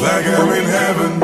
like I'm in heaven.